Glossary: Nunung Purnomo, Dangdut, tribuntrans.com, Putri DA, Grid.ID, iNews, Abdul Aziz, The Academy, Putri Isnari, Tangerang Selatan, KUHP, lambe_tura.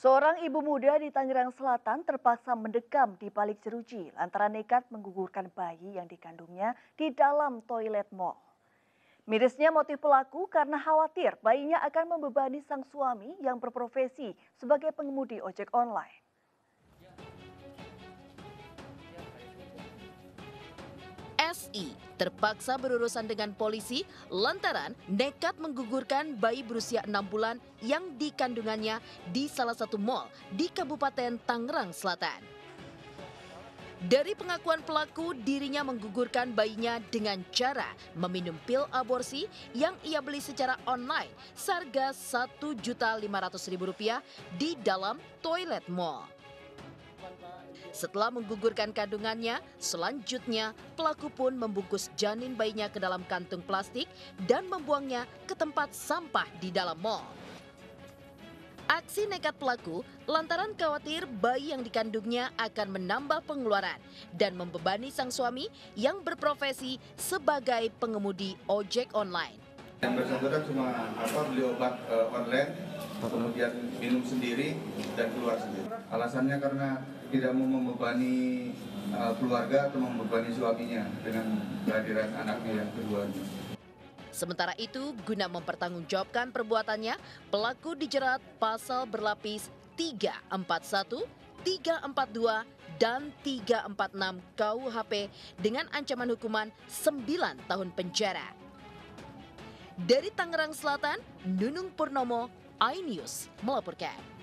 Seorang ibu muda di Tangerang Selatan terpaksa mendekam di balik jeruji lantaran nekat menggugurkan bayi yang dikandungnya di dalam toilet mall. Mirisnya motif pelaku karena khawatir bayinya akan membebani sang suami yang berprofesi sebagai pengemudi ojek online. SI terpaksa berurusan dengan polisi lantaran nekat menggugurkan bayi berusia 6 bulan yang dikandungannya di salah satu mal di Kabupaten Tangerang Selatan. Dari pengakuan pelaku, dirinya menggugurkan bayinya dengan cara meminum pil aborsi yang ia beli secara online seharga Rp1.500.000 di dalam toilet mal. Setelah menggugurkan kandungannya, selanjutnya pelaku pun membungkus janin bayinya ke dalam kantung plastik dan membuangnya ke tempat sampah di dalam mal. Aksi nekat pelaku lantaran khawatir bayi yang dikandungnya akan menambah pengeluaran dan membebani sang suami yang berprofesi sebagai pengemudi ojek online. Yang bersangkutan cuma beli obat online, kemudian minum sendiri dan keluar sendiri. Alasannya karena tidak mau membebani keluarga atau membebani suaminya dengan kehadiran anaknya yang kedua. Sementara itu, guna mempertanggungjawabkan perbuatannya, pelaku dijerat pasal berlapis 341, 342, dan 346 KUHP dengan ancaman hukuman 9 tahun penjara. Dari Tangerang Selatan, Nunung Purnomo, iNews melaporkan.